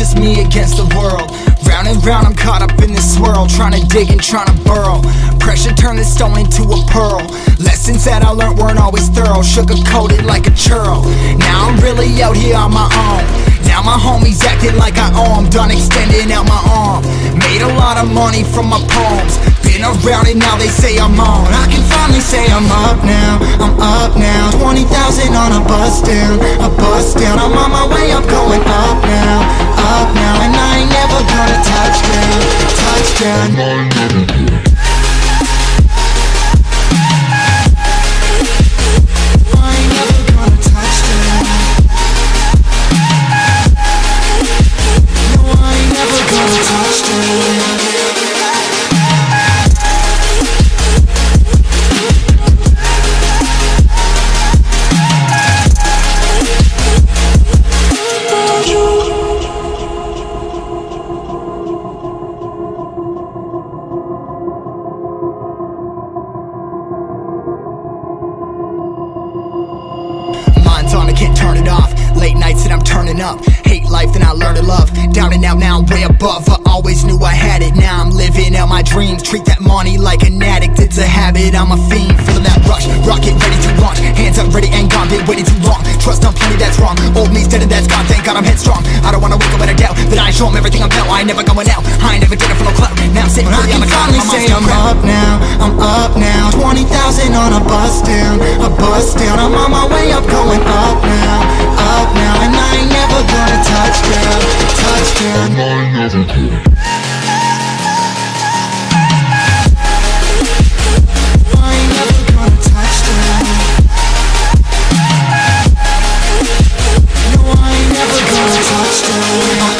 just me against the world. Round and round, I'm caught up in this swirl, trying to dig and trying to burrow. Pressure turned this stone into a pearl. Lessons that I learned weren't always thorough, sugar-coated like a churl. Now I'm really out here on my own. Now my homies acting like I owe 'em, done extending out my arm. Made a lot of money from my poems, been around and now they say I'm on. I can finally say I'm up now, I'm up now. 20,000 on a bus down, a bus down. I'm on my way, I'm going up now, and I ain't never gonna touch down, touch down. I can't turn it off. Late nights and I'm turning up. Hate life, then I learn to love. Down and out, now I'm way above. I always knew I had it, now I'm living out my dreams. Treat that money like an addict, it's a habit, I'm a fiend. Feeling that rush, rocket ready to launch. Hands up ready and gone, been waiting too long. Trust on plenty, that's wrong. Old me's dead and that's gone, thank God I'm headstrong. I don't wanna wake up with a doubt that I show them everything I'm about. I ain't never going out, I ain't never did it for no clout. Now I'm sitting pretty, I'm a clown. I'm up now, I'm up now. 20,000 on a bus down, a bus down. I'm on my way, I'm going up now, up now. And I ain't never gonna touch down, touch down. And I ain't never gonna touch down. No, I ain't never gonna touch down.